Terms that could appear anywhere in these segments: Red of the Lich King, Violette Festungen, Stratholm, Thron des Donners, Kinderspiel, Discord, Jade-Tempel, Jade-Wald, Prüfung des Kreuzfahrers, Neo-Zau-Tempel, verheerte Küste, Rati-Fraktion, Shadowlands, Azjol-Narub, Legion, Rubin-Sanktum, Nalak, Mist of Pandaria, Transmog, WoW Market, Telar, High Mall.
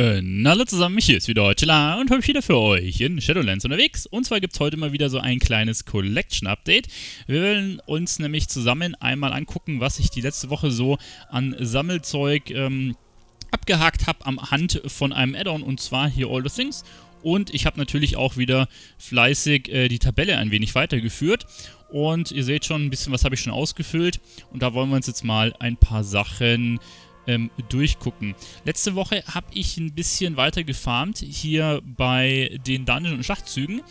Hallo zusammen, hier ist wieder Telar und heute wieder für euch in Shadowlands unterwegs. Und zwar gibt es heute mal wieder so ein kleines Collection-Update. Wir wollen uns nämlich zusammen einmal angucken, was ich die letzte Woche so an Sammelzeug abgehakt habe am Hand von einem Add-on, und zwar hier All the Things. Und ich habe natürlich auch wieder fleißig die Tabelle ein wenig weitergeführt. Und ihr seht schon, ein bisschen was habe ich schon ausgefüllt. Und da wollen wir uns jetzt mal ein paar Sachen durchgucken. Letzte Woche habe ich ein bisschen weiter gefarmt hier bei den Dungeon- und Schachtzügen.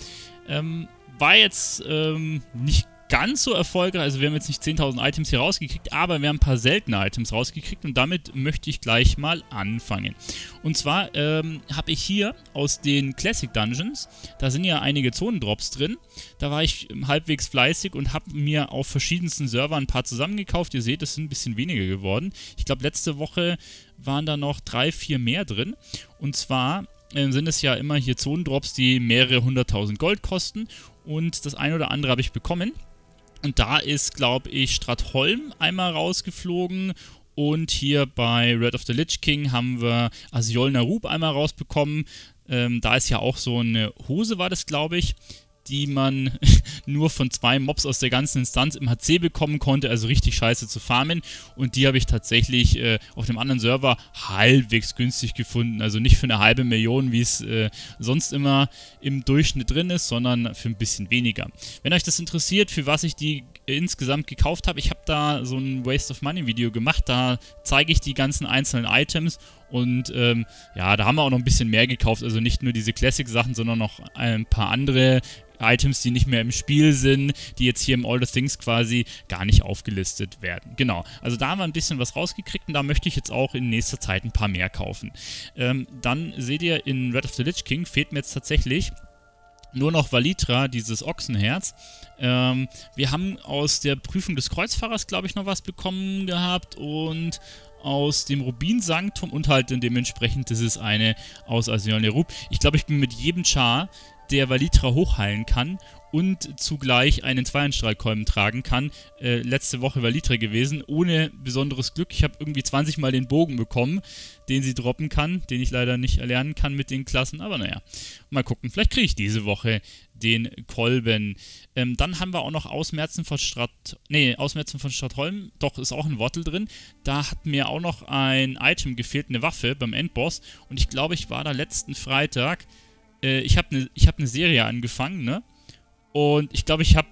War jetzt nicht ganz so erfolgreich, also wir haben jetzt nicht 10.000 Items hier rausgekriegt, aber wir haben ein paar seltene Items rausgekriegt und damit möchte ich gleich mal anfangen. Und zwar habe ich hier aus den Classic Dungeons, da sind ja einige Zonendrops drin, da war ich halbwegs fleißig und habe mir auf verschiedensten Servern ein paar zusammengekauft. Ihr seht, es sind ein bisschen weniger geworden. Ich glaube, letzte Woche waren da noch 3, 4 mehr drin, und zwar sind es ja immer hier Zonendrops, die mehrere 100.000 Gold kosten, und das ein oder andere habe ich bekommen. Und da ist, glaube ich, Stratholm einmal rausgeflogen, und hier bei Red of the Lich King haben wir Azjol-Narub einmal rausbekommen. Da ist ja auch so eine Hose, war das, glaube ich, die man nur von 2 Mobs aus der ganzen Instanz im HC bekommen konnte, also richtig scheiße zu farmen. Und die habe ich tatsächlich auf dem anderen Server halbwegs günstig gefunden. Also nicht für eine halbe Million, wie es sonst immer im Durchschnitt drin ist, sondern für ein bisschen weniger. Wenn euch das interessiert, für was ich die insgesamt gekauft habe, ich habe da so ein Waste of Money Video gemacht, da zeige ich die ganzen einzelnen Items. Und ja, da haben wir auch noch ein bisschen mehr gekauft, also nicht nur diese Classic-Sachen, sondern noch ein paar andere Items, die nicht mehr im Spiel sind, die jetzt hier im All the Things quasi gar nicht aufgelistet werden. Genau, also da haben wir ein bisschen was rausgekriegt und da möchte ich jetzt auch in nächster Zeit ein paar mehr kaufen. Dann seht ihr, in Red of the Lich King fehlt mir jetzt tatsächlich nur noch Valitra, dieses Ochsenherz. Wir haben aus der Prüfung des Kreuzfahrers, glaube ich, noch was bekommen gehabt, und aus dem Rubin-Sanktum und halt dementsprechend, das ist eine aus Azjol-Narub. Ich glaube, ich bin mit jedem Char, der Valitra hochheilen kann und zugleich einen Zweihandstrahlkolben tragen kann, letzte Woche Valitra gewesen, ohne besonderes Glück. Ich habe irgendwie 20 Mal den Bogen bekommen, den sie droppen kann, den ich leider nicht erlernen kann mit den Klassen, aber naja, mal gucken, vielleicht kriege ich diese Woche den Kolben. Dann haben wir auch noch Ausmerzen von Stratholm, doch, ist auch ein Wortel drin. Da hat mir auch noch ein Item gefehlt, eine Waffe beim Endboss, und ich glaube, ich war da letzten Freitag, ich hab ne Serie angefangen, ne? Und ich glaube, ich habe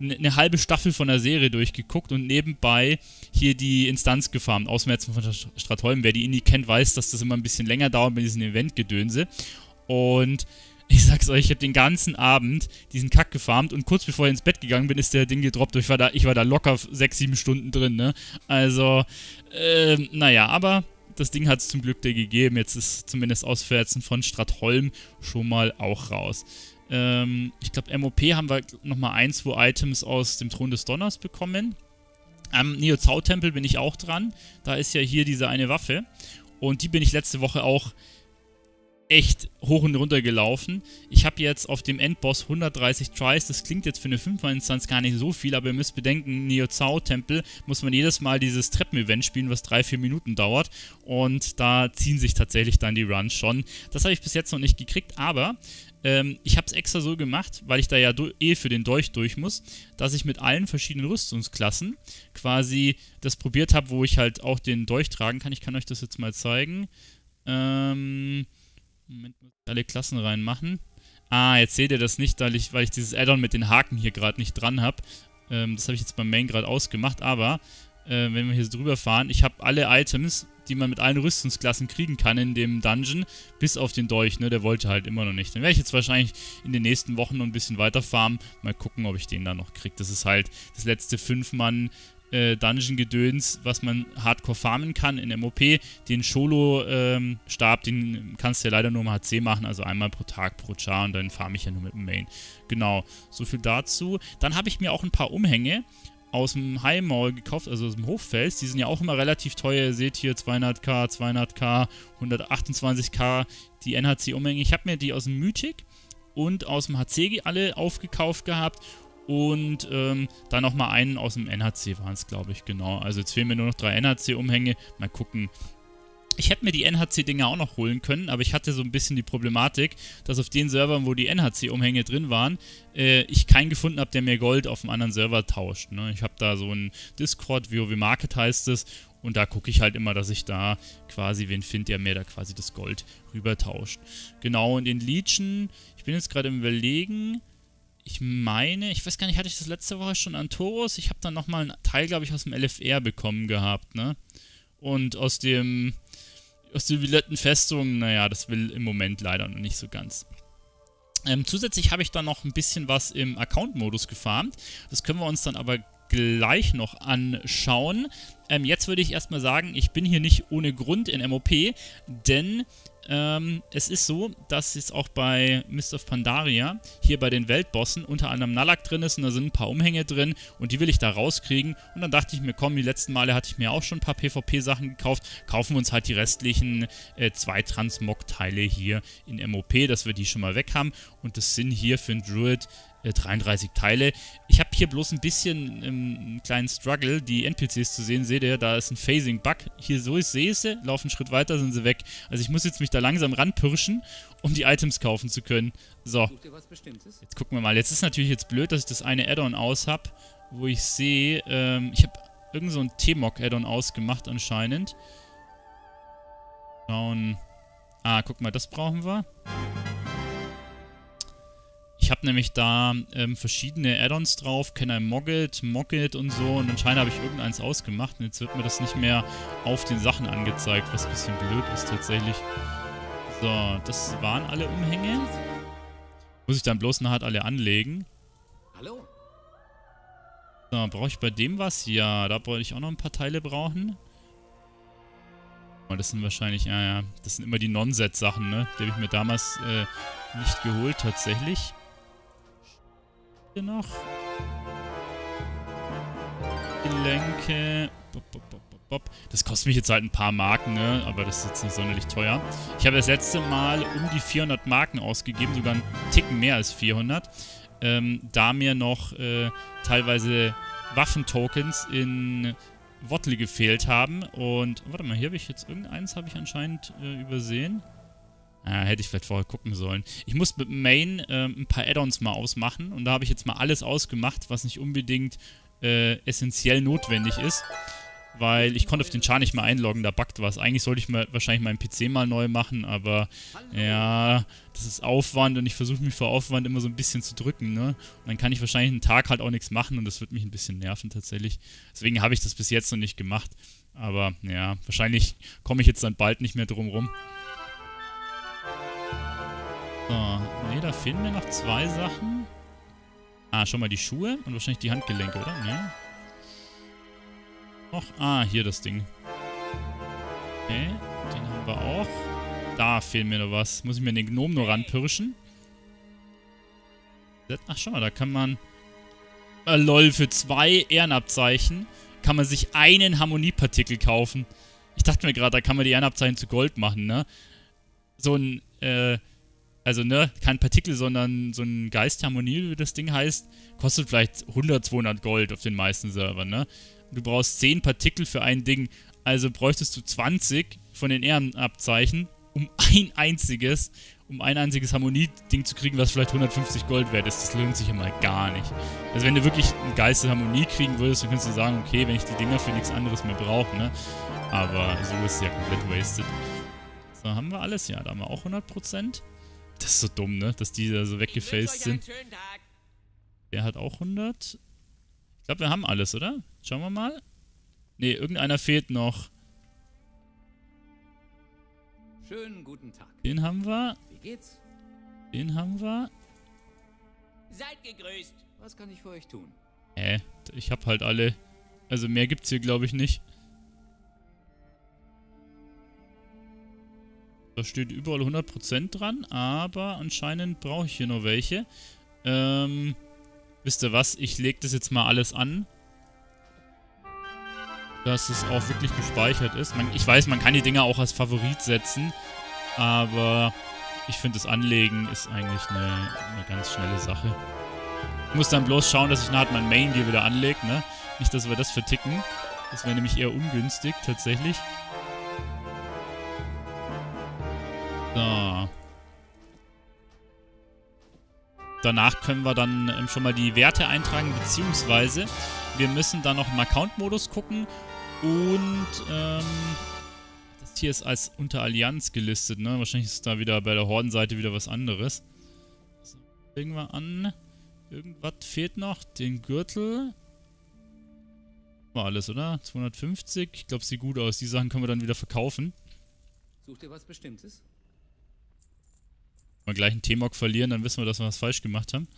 eine halbe Staffel von der Serie durchgeguckt und nebenbei hier die Instanz gefarmt. Ausmerzungen von Stratholmen. Wer die Indie kennt, weiß, dass das immer ein bisschen länger dauert mit diesem Eventgedönse. Und ich sag's euch, ich habe den ganzen Abend diesen Kack gefarmt, und kurz bevor ich ins Bett gegangen bin, ist der Ding gedroppt. Ich war da locker 6, 7 Stunden drin, ne? Also, naja, aber das Ding hat es zum Glück dir gegeben. Jetzt ist zumindest Ausverzen von Stratholm schon mal auch raus. Ich glaube, MOP haben wir nochmal 1, 2 Items aus dem Thron des Donners bekommen. Am Neo-Zau-Tempel bin ich auch dran. Da ist ja hier diese eine Waffe. Und die bin ich letzte Woche auch echt hoch und runter gelaufen. Ich habe jetzt auf dem Endboss 130 Tries. Das klingt jetzt für eine 5er-Instanz gar nicht so viel, aber ihr müsst bedenken, Neo-Zau-Tempel muss man jedes Mal dieses Treppen-Event spielen, was 3, 4 Minuten dauert. Und da ziehen sich tatsächlich dann die Runs schon. Das habe ich bis jetzt noch nicht gekriegt, aber ich habe es extra so gemacht, weil ich da ja für den Dolch durch muss, dass ich mit allen verschiedenen Rüstungsklassen quasi das probiert habe, wo ich halt auch den Dolch tragen kann. Ich kann euch das jetzt mal zeigen. Moment, muss ich alle Klassen reinmachen. Ah, jetzt seht ihr das nicht, weil ich dieses Add-on mit den Haken hier gerade nicht dran habe. Das habe ich jetzt beim Main gerade ausgemacht, aber wenn wir hier so drüber fahren, ich habe alle Items, die man mit allen Rüstungsklassen kriegen kann in dem Dungeon, bis auf den Dolch, ne? Der wollte halt immer noch nicht. Dann werde ich jetzt wahrscheinlich in den nächsten Wochen noch ein bisschen weiter farmen. Mal gucken, ob ich den dann noch kriege. Das ist halt das letzte 5-Mann Dungeon-Gedöns, was man hardcore farmen kann in MOP. Den Scholo-Stab, den kannst du ja leider nur im HC machen, also einmal pro Tag, pro Char, und dann farme ich ja nur mit dem Main. Genau, so viel dazu. Dann habe ich mir auch ein paar Umhänge aus dem High Mall gekauft, also aus dem Hochfels. Die sind ja auch immer relativ teuer. Ihr seht hier 200k, 200k, 128k, die NHC-Umhänge. Ich habe mir die aus dem Mythic und aus dem HC alle aufgekauft gehabt. Und dann nochmal einen aus dem NHC waren es, glaube ich, genau. Also jetzt fehlen mir nur noch 3 NHC-Umhänge. Mal gucken, Ich hätte mir die NHC-Dinger auch noch holen können, aber ich hatte so ein bisschen die Problematik, dass auf den Servern, wo die NHC-Umhänge drin waren, ich keinen gefunden habe, der mir Gold auf dem anderen Server tauscht. Ne? Ich habe da so einen Discord, WoW Market heißt es, und da gucke ich halt immer, dass ich da quasi wen finde, der mir da quasi das Gold rüber tauscht. Genau, und in Legion, ich bin jetzt gerade im Überlegen. Ich meine, ich weiß gar nicht, hatte ich das letzte Woche schon an Taurus? Ich habe dann nochmal einen Teil, glaube ich, aus dem LFR bekommen gehabt, ne? Und aus den Violetten Festungen, naja, das will im Moment leider noch nicht so ganz. Zusätzlich habe ich dann noch ein bisschen was im Account-Modus gefarmt. Das können wir uns dann aber gleich noch anschauen. Jetzt würde ich erstmal sagen, ich bin hier nicht ohne Grund in MOP, denn es ist so, dass jetzt auch bei Mist of Pandaria hier bei den Weltbossen unter anderem Nalak drin ist und da sind ein paar Umhänge drin und die will ich da rauskriegen und dann dachte ich mir, komm, die letzten Male hatte ich mir auch schon ein paar PvP-Sachen gekauft, kaufen wir uns halt die restlichen zwei Transmog-Teile hier in MOP, dass wir die schon mal weg haben und das sind hier für einen Druid 33 Teile. Ich habe hier bloß ein bisschen einen kleinen Struggle, die NPCs zu sehen. Seht ihr, da ist ein Phasing-Bug. Hier, so ich sehe sie, laufen einen Schritt weiter, sind sie weg. Also ich muss jetzt mich da langsam ranpirschen, um die Items kaufen zu können. So, jetzt gucken wir mal. Jetzt ist natürlich jetzt blöd, dass ich das eine Add-on aus habe, wo ich sehe, ich habe irgend so ein T-Mog-Add-on ausgemacht anscheinend. Schauen. Ah, guck mal, das brauchen wir. Ich habe nämlich da verschiedene Add-ons drauf, Can I Mog it und so und anscheinend habe ich irgendeins ausgemacht und jetzt wird mir das nicht mehr auf den Sachen angezeigt, was ein bisschen blöd ist tatsächlich. So, das waren alle Umhänge. Muss ich dann bloß nachher alle anlegen. Hallo? So, brauche ich bei dem was? Ja, da wollte ich auch noch ein paar Teile brauchen. Das sind wahrscheinlich, ja, das sind immer die Non-Set-Sachen, ne? Die habe ich mir damals nicht geholt tatsächlich. Hier noch. Gelenke. Bop, bop, bop, bop. Das kostet mich jetzt halt ein paar Marken, ne? Aber das ist jetzt nicht sonderlich teuer. Ich habe das letzte Mal um die 400 Marken ausgegeben, sogar einen Ticken mehr als 400. Da mir noch teilweise Waffentokens in Wottle gefehlt haben. Und warte mal, hier habe ich jetzt irgendeins, habe ich anscheinend übersehen. Ah, hätte ich vielleicht vorher gucken sollen. Ich muss mit Main ein paar Add-ons mal ausmachen und da habe ich jetzt mal alles ausgemacht, was nicht unbedingt essentiell notwendig ist, weil ich konnte auf den Char nicht mehr einloggen, da buggt was. Eigentlich sollte ich mal, wahrscheinlich meinen PC mal neu machen, aber ja, das ist Aufwand und ich versuche mich vor Aufwand immer so ein bisschen zu drücken, ne? Und dann kann ich wahrscheinlich einen Tag halt auch nichts machen und das wird mich ein bisschen nerven tatsächlich. Deswegen habe ich das bis jetzt noch nicht gemacht, aber ja, wahrscheinlich komme ich jetzt dann bald nicht mehr drum rum. So, ne, da fehlen mir noch zwei Sachen. Ah, schon mal die Schuhe und wahrscheinlich die Handgelenke, oder? Ne? Noch, ah, hier das Ding. Okay, den haben wir auch. Da fehlt mir noch was. Muss ich mir den Gnom nur ranpirschen? Ach, schau mal, da kann man... lol, für 2 Ehrenabzeichen kann man sich einen Harmoniepartikel kaufen. Ich dachte mir gerade, da kann man die Ehrenabzeichen zu Gold machen, ne? So ein, also, ne, kein Partikel, sondern so ein Geistharmonie, wie das Ding heißt, kostet vielleicht 100, 200 Gold auf den meisten Servern, ne? Du brauchst 10 Partikel für ein Ding, also bräuchtest du 20 von den Ehrenabzeichen, um ein einziges Harmonie-Ding zu kriegen, was vielleicht 150 Gold wert ist. Das lohnt sich immer gar nicht. Also, wenn du wirklich ein Geistharmonie kriegen würdest, dann könntest du sagen, okay, wenn ich die Dinger für nichts anderes mehr brauche, ne? Aber so ist es ja komplett wasted. So, haben wir alles? Ja, da haben wir auch 100%. Das ist so dumm, ne? Dass die da so weggefaced sind. Der hat auch 100. Ich glaube, wir haben alles, oder? Schauen wir mal. Ne, irgendeiner fehlt noch. Schönen guten Tag. Den haben wir. Wie geht's? Den haben wir. Seid gegrüßt. Was kann ich für euch tun? Ich hab halt alle. Also mehr gibt's hier, glaube ich, nicht. Da steht überall 100% dran, aber anscheinend brauche ich hier noch welche. Wisst ihr was? Ich lege das jetzt mal alles an, dass es auch wirklich gespeichert ist. Ich weiß, man kann die Dinger auch als Favorit setzen, aber ich finde, das Anlegen ist eigentlich eine ganz schnelle Sache. Ich muss dann bloß schauen, dass ich nachher mein Main hier wieder anlege, ne? Nicht, dass wir das verticken. Das wäre nämlich eher ungünstig, tatsächlich. So. Danach können wir dann schon mal die Werte eintragen, beziehungsweise wir müssen dann noch im Account-Modus gucken und das hier ist als unter Allianz gelistet, ne? Wahrscheinlich ist da wieder bei der Hordenseite wieder was anderes. So, legen wir an. Irgendwas fehlt noch. Den Gürtel. War alles, oder? 250. Ich glaube, sieht gut aus. Die Sachen können wir dann wieder verkaufen. Sucht ihr was Bestimmtes? Wenn wir gleich einen T-Mog verlieren, dann wissen wir, dass wir was falsch gemacht haben.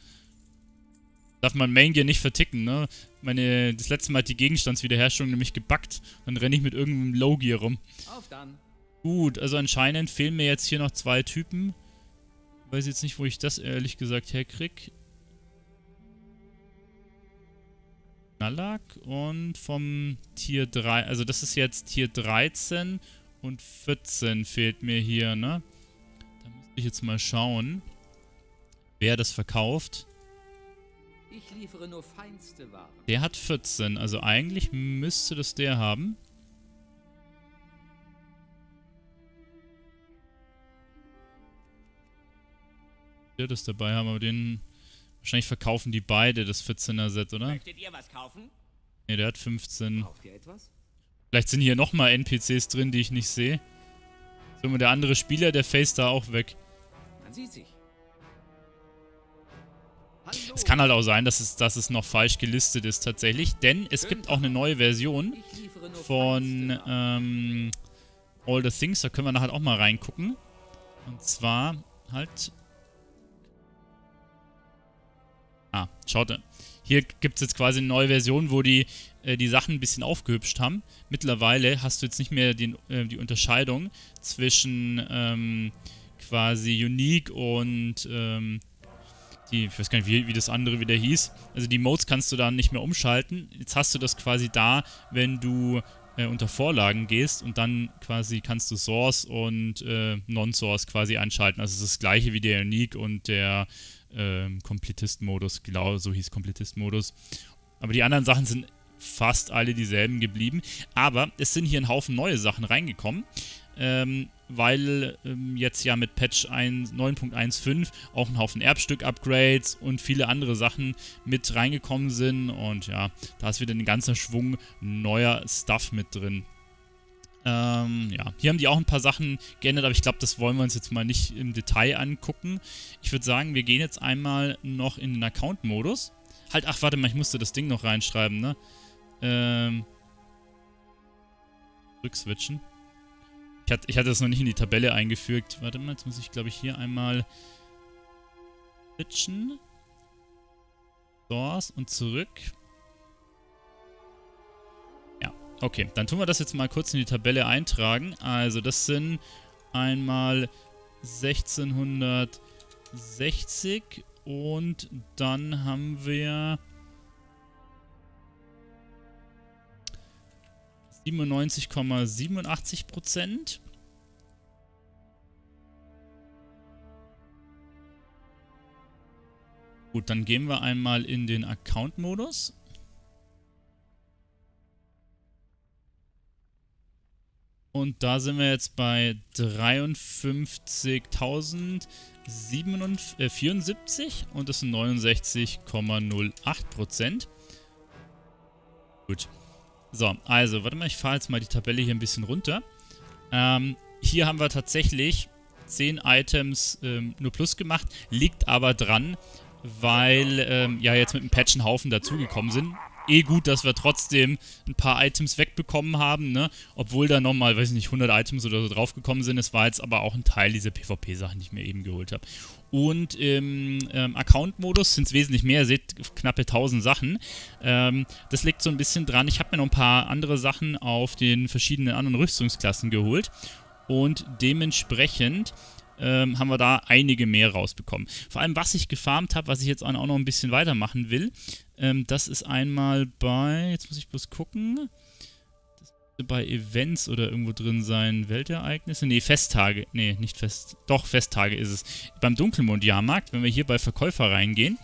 Darf man Main Gear nicht verticken, ne? Das letzte Mal hat die Gegenstandswiederherstellung nämlich gebackt. Dann renne ich mit irgendeinem Low Gear rum. Auf dann. Gut, also anscheinend fehlen mir jetzt hier noch zwei Typen. Ich weiß jetzt nicht, wo ich das ehrlich gesagt herkrieg. Nalak und vom Tier 3, also das ist jetzt Tier 13 und 14 fehlt mir hier, ne? Da müsste ich jetzt mal schauen, wer das verkauft. Ich liefere nur feinste Ware. Der hat 14, also eigentlich müsste das der haben. Der das dabei haben, aber den... Wahrscheinlich verkaufen die beide das 14er-Set, oder? Möchtet ihr was kaufen? Ne, der hat 15. Kauft ihr etwas? Vielleicht sind hier nochmal NPCs drin, die ich nicht sehe. So, der andere Spieler, der face da auch weg. Man sieht sich. Hallo. Es kann halt auch sein, dass es noch falsch gelistet ist tatsächlich, denn es gibt auch eine neue Version von All the Things. Da können wir nachher auch mal reingucken. Und zwar halt... Ah, schaut, hier gibt es jetzt quasi eine neue Version, wo die die Sachen ein bisschen aufgehübscht haben. Mittlerweile hast du jetzt nicht mehr die Unterscheidung zwischen quasi Unique und ich weiß gar nicht, wie das andere wieder hieß. Also die Modes kannst du da nicht mehr umschalten. Jetzt hast du das quasi da, wenn du unter Vorlagen gehst und dann quasi kannst du Source und Non-Source quasi anschalten. Also es ist das gleiche wie der Unique und der Komplettist-Modus, genau, so hieß Komplettist-Modus. Aber die anderen Sachen sind fast alle dieselben geblieben. Aber es sind hier ein Haufen neue Sachen reingekommen, weil jetzt ja mit Patch 9.15 auch ein Haufen Erbstück-Upgrades und viele andere Sachen mit reingekommen sind. Und ja, da ist wieder ein ganzer Schwung neuer Stuff mit drin. Ja, hier haben die auch ein paar Sachen geändert, aber ich glaube, das wollen wir uns jetzt mal nicht im Detail angucken. Ich würde sagen, wir gehen jetzt einmal noch in den Account-Modus. Halt, ach, warte mal, ich musste das Ding noch reinschreiben, ne? Rückswitchen. Ich hatte das noch nicht in die Tabelle eingefügt. Warte mal, jetzt muss ich, glaube ich, hier einmal switchen. Source und zurück. Okay, dann tun wir das jetzt mal kurz in die Tabelle eintragen. Also das sind einmal 1660 und dann haben wir 97,87%. Gut, dann gehen wir einmal in den Account-Modus. Und da sind wir jetzt bei 53.074 und das sind 69,08%. Gut. So, also, warte mal, ich fahre jetzt mal die Tabelle hier ein bisschen runter. Hier haben wir tatsächlich 10 Items nur plus gemacht, liegt aber dran, weil ja jetzt mit dem Patch ein Haufen dazugekommen sind. Eh gut, dass wir trotzdem ein paar Items wegbekommen haben, ne? Obwohl da nochmal, weiß ich nicht, 100 Items oder so draufgekommen sind. Es war jetzt aber auch ein Teil dieser PvP-Sachen, die ich mir eben geholt habe. Und im Account-Modus sind es wesentlich mehr, seht, knappe 1000 Sachen. Das liegt so ein bisschen dran. Ich habe mir noch ein paar andere Sachen auf den verschiedenen anderen Rüstungsklassen geholt. Und dementsprechend haben wir da einige mehr rausbekommen. Vor allem, was ich gefarmt habe, was ich jetzt auch noch ein bisschen weitermachen will, das ist einmal bei, jetzt muss ich bloß gucken, das müsste bei Events oder irgendwo drin sein, Weltereignisse, nee, Festtage, nee, nicht Fest, doch, Festtage ist es. Beim Dunkelmond-Jahrmarkt, wenn wir hier bei Verkäufer reingehen,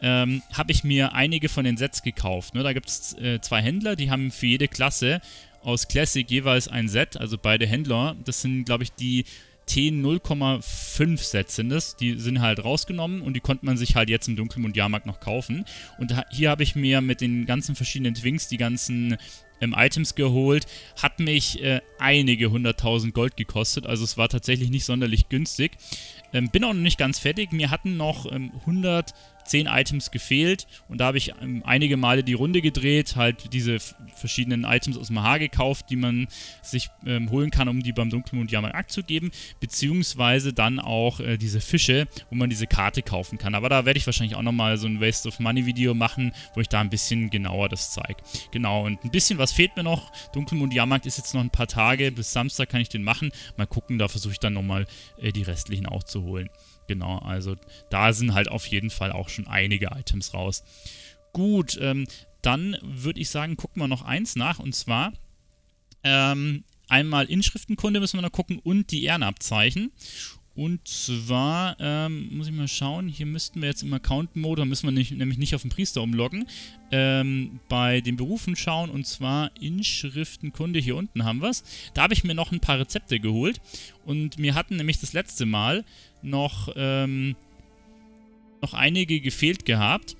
habe ich mir einige von den Sets gekauft, ne? Da gibt es zwei Händler, die haben für jede Klasse aus Classic jeweils ein Set, also beide Händler, das sind, glaube ich, die T0,5 Sets sind es. Die sind halt rausgenommen und die konnte man sich halt jetzt im Dunkelmond-Jahrmarkt noch kaufen. Und hier habe ich mir mit den ganzen verschiedenen Twinks die ganzen Items geholt. Hat mich einige 100.000 Gold gekostet. Also es war tatsächlich nicht sonderlich günstig. Bin auch noch nicht ganz fertig. Mir hatten noch 110 Items gefehlt. Und da habe ich einige Male die Runde gedreht. Halt diese verschiedenen Items aus Mahar gekauft, die man sich holen kann, um die beim Dunkelmond-Jahrmarkt abzugeben. Beziehungsweise dann auch diese Fische, wo man diese Karte kaufen kann. Aber da werde ich wahrscheinlich auch nochmal so ein Waste of Money Video machen, wo ich da ein bisschen genauer das zeige. Genau, und ein bisschen was fehlt mir noch. Dunkelmond-Jahrmarkt ist jetzt noch ein paar Tage. Bis Samstag kann ich den machen. Mal gucken, da versuche ich dann nochmal die restlichen aufzuholen. Genau, also da sind halt auf jeden Fall auch schon einige Items raus. Gut, dann würde ich sagen, gucken wir noch eins nach, und zwar einmal Inschriftenkunde müssen wir noch gucken und die Ehrenabzeichen. Und zwar, muss ich mal schauen, hier müssten wir jetzt im Account-Mode, da müssen wir nämlich nicht auf den Priester umloggen, bei den Berufen schauen, und zwar Inschriftenkunde, hier unten haben wir es. Da habe ich mir noch ein paar Rezepte geholt und mir hatten nämlich das letzte Mal noch einige gefehlt gehabt.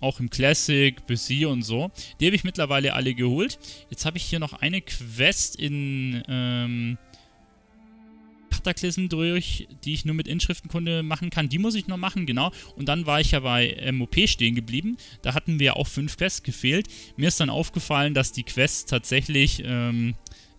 Auch im Classic, bis hier und so. Die habe ich mittlerweile alle geholt. Jetzt habe ich hier noch eine Quest in Kataklysm durch, die ich nur mit Inschriftenkunde machen kann. Die muss ich noch machen, genau. Und dann war ich ja bei MOP stehen geblieben. Da hatten wir auch 5 Quests gefehlt. Mir ist dann aufgefallen, dass die Quests tatsächlich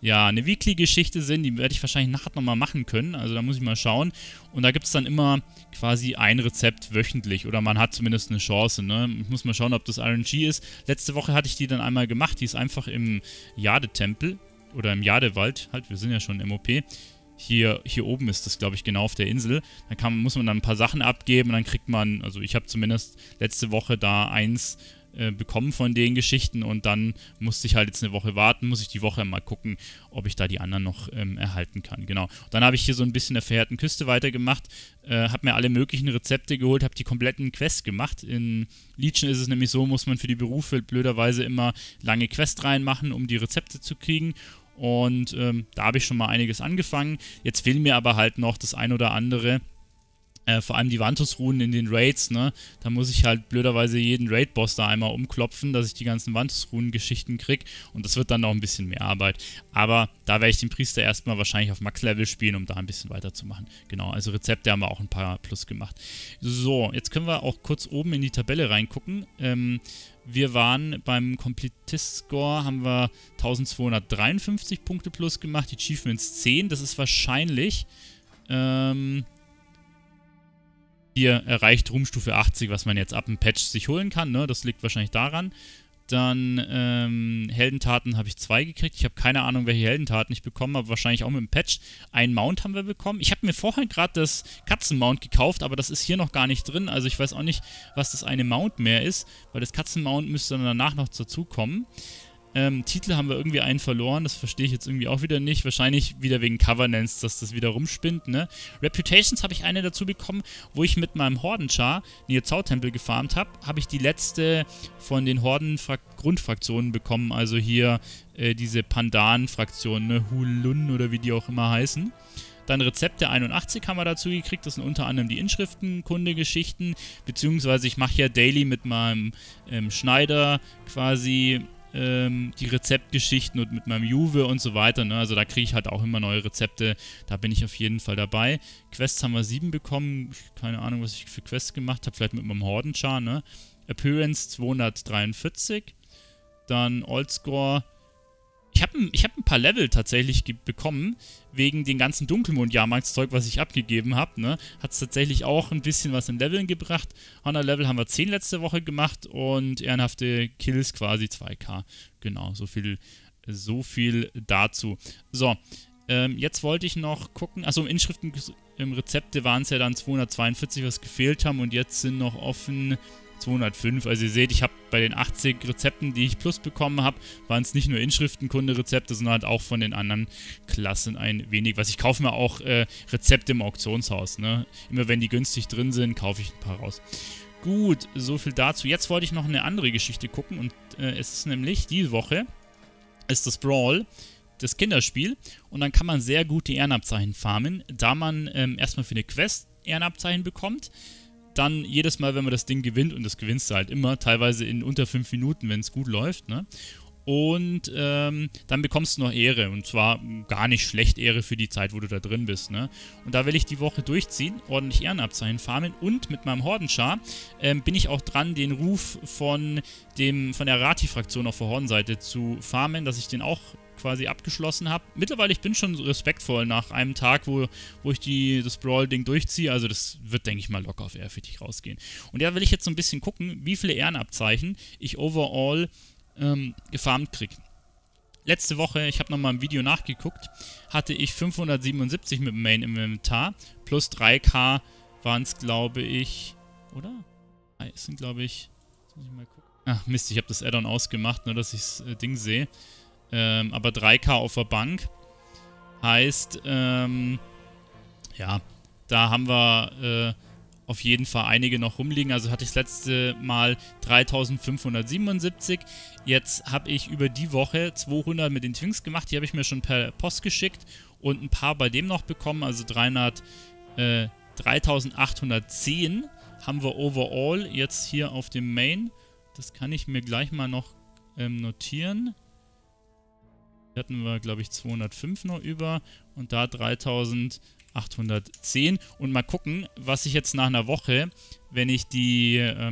ja, eine Weekly-Geschichte sind. Die werde ich wahrscheinlich nachher nochmal machen können. Also da muss ich mal schauen. Und da gibt es dann immer quasi ein Rezept wöchentlich. Oder man hat zumindest eine Chance, ne? Ich muss mal schauen, ob das RNG ist. Letzte Woche hatte ich die dann einmal gemacht. Die ist einfach im Jade-Tempel oder im Jade-Wald. Halt, wir sind ja schon im MOP. Hier oben ist das, glaube ich, genau auf der Insel. Da muss man dann ein paar Sachen abgeben und dann kriegt man, also ich habe zumindest letzte Woche da eins bekommen von den Geschichten und dann musste ich halt jetzt eine Woche warten, muss ich die Woche mal gucken, ob ich da die anderen noch erhalten kann. Genau. Dann habe ich hier so ein bisschen der verheerten Küste weitergemacht, habe mir alle möglichen Rezepte geholt, habe die kompletten Quests gemacht. In Legion ist es nämlich so, muss man für die Berufe blöderweise immer lange Quests reinmachen, um die Rezepte zu kriegen. Und da habe ich schon mal einiges angefangen. Jetzt fehlen mir aber halt noch das ein oder andere. Vor allem die Vantus-Runen in den Raids, ne? Da muss ich halt blöderweise jeden Raid-Boss da einmal umklopfen, dass ich die ganzen Vantus-Runen-Geschichten kriege. Und das wird dann noch ein bisschen mehr Arbeit. Aber da werde ich den Priester erstmal wahrscheinlich auf Max-Level spielen, um da ein bisschen weiterzumachen. Genau, also Rezepte haben wir auch ein paar plus gemacht. So, jetzt können wir auch kurz oben in die Tabelle reingucken. Wir waren beim Completist-Score, haben wir 1253 Punkte plus gemacht, die Achievements 10. Das ist wahrscheinlich hier erreicht Ruhmstufe 80, was man jetzt ab dem Patch sich holen kann, ne? Das liegt wahrscheinlich daran. Dann Heldentaten habe ich 2 gekriegt. Ich habe keine Ahnung, welche Heldentaten ich bekommen habe. Wahrscheinlich auch mit dem Patch. Ein Mount haben wir bekommen. Ich habe mir vorher gerade das Katzenmount gekauft, aber das ist hier noch gar nicht drin. Also ich weiß auch nicht, was das eine Mount mehr ist, weil das Katzenmount müsste dann danach noch dazukommen. Titel haben wir irgendwie einen verloren, das verstehe ich jetzt irgendwie auch wieder nicht. Wahrscheinlich wieder wegen Covenants, dass das wieder rumspinnt, ne? Reputations habe ich eine dazu bekommen, wo ich mit meinem Hordenchar Neo-Zau-Tempel gefarmt habe. Habe ich die letzte von den Horden-Grundfraktionen bekommen, also hier diese Pandan-Fraktion, ne? Hulun oder wie die auch immer heißen. Dann Rezepte 81 haben wir dazu gekriegt, das sind unter anderem die Inschriftenkunde-Geschichten, beziehungsweise ich mache ja daily mit meinem Schneider quasi die Rezeptgeschichten und mit meinem Juve und so weiter, ne? Also da kriege ich halt auch immer neue Rezepte, da bin ich auf jeden Fall dabei. Quests haben wir 7 bekommen, keine Ahnung, was ich für Quests gemacht habe, vielleicht mit meinem Hordenchar, ne? Appearance 243, dann Oldscore. Ich hab ein paar Level tatsächlich bekommen, wegen den ganzen Dunkelmond-Jahrmarktszeug, was ich abgegeben habe, ne? Hat es tatsächlich auch ein bisschen was in Leveln gebracht. 100 Level haben wir 10 letzte Woche gemacht und ehrenhafte Kills quasi 2K. Genau, so viel dazu. So, jetzt wollte ich noch gucken. Achso, Inschriften im Rezepte waren es ja dann 242, was gefehlt haben, und jetzt sind noch offen 205, also ihr seht, ich habe bei den 80 Rezepten, die ich plus bekommen habe, waren es nicht nur Inschriftenkunde-Rezepte, sondern halt auch von den anderen Klassen ein wenig. Was ich kaufe mir auch Rezepte im Auktionshaus, ne? Immer wenn die günstig drin sind, kaufe ich ein paar raus. Gut, so viel dazu. Jetzt wollte ich noch eine andere Geschichte gucken, und es ist nämlich diese Woche, ist das Brawl. das Kinderspiel und dann kann man sehr gut die Ehrenabzeichen farmen, da man erstmal für eine Quest Ehrenabzeichen bekommt, dann jedes Mal, wenn man das Ding gewinnt, und das gewinnst du halt immer, teilweise in unter 5 Minuten, wenn es gut läuft, ne? Und dann bekommst du noch Ehre, und zwar gar nicht schlecht Ehre für die Zeit, wo du da drin bist, ne? Und da will ich die Woche durchziehen, ordentlich Ehrenabzeichen farmen, und mit meinem Hordenschar bin ich auch dran, den Ruf von der Rati-Fraktion auf der Hordenseite zu farmen, dass ich den auch quasi abgeschlossen habe. Mittlerweile, ich bin schon respektvoll nach einem Tag, wo ich das Brawl-Ding durchziehe. Also das wird, denke ich mal, locker auf ehrfürchtig rausgehen. Und da will ich jetzt so ein bisschen gucken, wie viele Ehrenabzeichen ich overall gefarmt kriege. Letzte Woche, ich habe nochmal im Video nachgeguckt, hatte ich 577 mit dem Main im Inventar. Plus 3k waren es, glaube ich, oder? Es sind, glaube ich, muss ich mal gucken. Ach Mist, ich habe das Add-on ausgemacht, nur dass ich das Ding sehe. Aber 3k auf der Bank heißt, ja, da haben wir auf jeden Fall einige noch rumliegen. Also hatte ich das letzte Mal 3577. Jetzt habe ich über die Woche 200 mit den Twinks gemacht. Die habe ich mir schon per Post geschickt und ein paar bei dem noch bekommen. Also 3810 haben wir overall jetzt hier auf dem Main. Das kann ich mir gleich mal noch notieren. Hatten wir, glaube ich, 205 noch über und da 3810. Und mal gucken, was ich jetzt nach einer Woche, wenn ich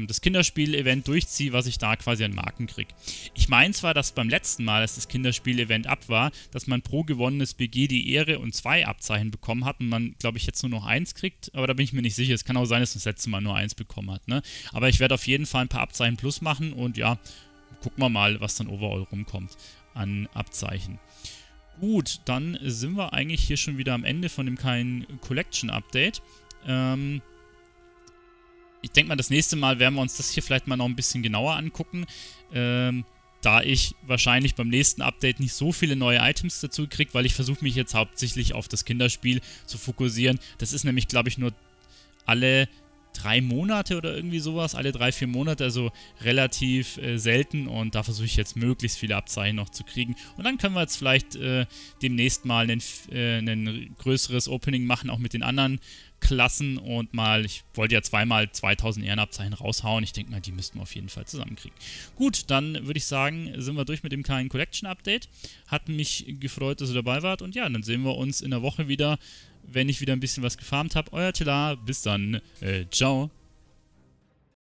das Kinderspiel-Event durchziehe, was ich da quasi an Marken kriege. Ich meine zwar, dass beim letzten Mal, als das Kinderspiel-Event ab war, dass man pro gewonnenes BG die Ehre und 2 Abzeichen bekommen hat und man, glaube ich, jetzt nur noch 1 kriegt, aber da bin ich mir nicht sicher. Es kann auch sein, dass man das letzte Mal nur 1 bekommen hat, ne? Aber ich werde auf jeden Fall ein paar Abzeichen plus machen und ja, gucken wir mal, was dann overall rumkommt an Abzeichen. Gut, dann sind wir eigentlich hier schon wieder am Ende von dem kleinen Collection-Update. Ich denke mal, das nächste Mal werden wir uns das hier vielleicht mal noch ein bisschen genauer angucken, da ich wahrscheinlich beim nächsten Update nicht so viele neue Items dazu kriege, weil ich versuche mich jetzt hauptsächlich auf das Kinderspiel zu fokussieren. Das ist nämlich, glaube ich, nur alle 3 Monate oder irgendwie sowas, alle 3-4 Monate, also relativ selten, und da versuche ich jetzt möglichst viele Abzeichen noch zu kriegen. Und dann können wir jetzt vielleicht demnächst mal ein größeres Opening machen, auch mit den anderen Klassen, und mal, ich wollte ja zweimal 2000 Ehrenabzeichen raushauen, ich denke mal, die müssten wir auf jeden Fall zusammenkriegen. Gut, dann würde ich sagen, sind wir durch mit dem kleinen Collection-Update. Hat mich gefreut, dass ihr dabei wart, und ja, dann sehen wir uns in der Woche wieder, wenn ich wieder ein bisschen was gefarmt habe. Euer Telar, bis dann. Ciao.